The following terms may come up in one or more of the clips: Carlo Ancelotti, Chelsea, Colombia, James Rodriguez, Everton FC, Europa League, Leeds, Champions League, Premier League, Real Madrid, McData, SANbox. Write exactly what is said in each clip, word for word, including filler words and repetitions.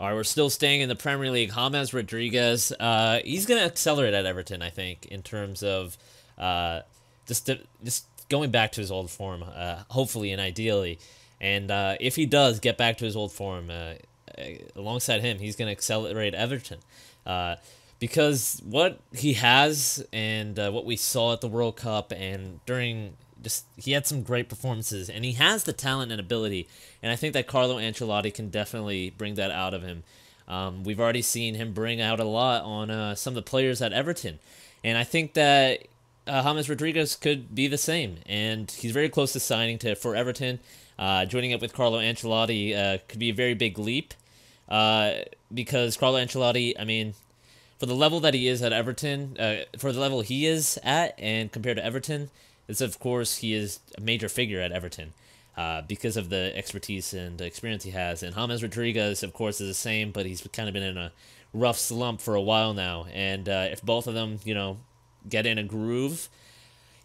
All right, we're still staying in the Premier League. James Rodriguez, uh, he's going to accelerate at Everton, I think, in terms of uh, just, to, just going back to his old form, uh, hopefully and ideally. And uh, if he does get back to his old form, uh, alongside him, he's going to accelerate Everton. Uh, because what he has and uh, what we saw at the World Cup and during... Just, he had some great performances, and he has the talent and ability, and I think that Carlo Ancelotti can definitely bring that out of him. Um, we've already seen him bring out a lot on uh, some of the players at Everton, and I think that uh, James Rodriguez could be the same, and he's very close to signing to for Everton. Uh, joining up with Carlo Ancelotti uh, could be a very big leap uh, because Carlo Ancelotti, I mean... For the level that he is at Everton, uh, for the level he is at and compared to Everton, is of course he is a major figure at Everton uh, because of the expertise and the experience he has. And James Rodriguez, of course, is the same, but he's kind of been in a rough slump for a while now. And uh, if both of them, you know, get in a groove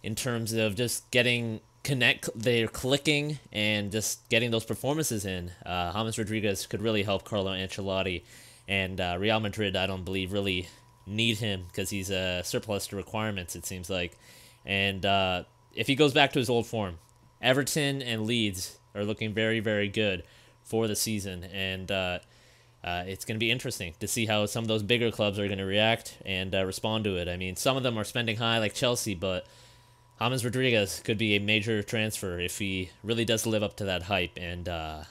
in terms of just getting connect, they're clicking and just getting those performances in, uh, James Rodriguez could really help Carlo Ancelotti. And uh, Real Madrid, I don't believe, really need him because he's a surplus to requirements, it seems like. And uh, if he goes back to his old form, Everton and Leeds are looking very, very good for the season. And uh, uh, it's going to be interesting to see how some of those bigger clubs are going to react and uh, respond to it. I mean, some of them are spending high like Chelsea, but James Rodriguez could be a major transfer if he really does live up to that hype and uh,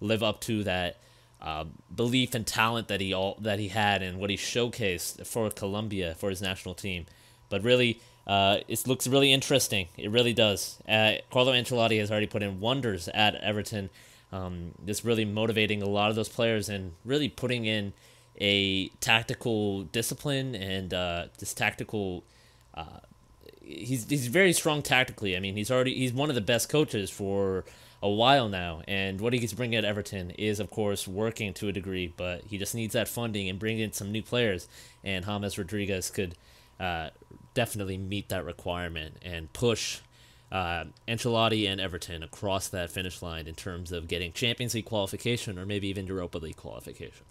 live up to that Uh, belief and talent that he all that he had and what he showcased for Colombia, for his national team. But really, uh, it looks really interesting. It really does. Uh, Carlo Ancelotti has already put in wonders at Everton, um, just really motivating a lot of those players and really putting in a tactical discipline and uh, this tactical... Uh, he's, he's very strong tactically. I mean, he's already he's one of the best coaches for... a while now, and what he gets bringing at Everton is, of course, working to a degree, but he just needs that funding and bring in some new players, and James Rodriguez could uh, definitely meet that requirement and push uh, Ancelotti and Everton across that finish line in terms of getting Champions League qualification or maybe even Europa League qualification.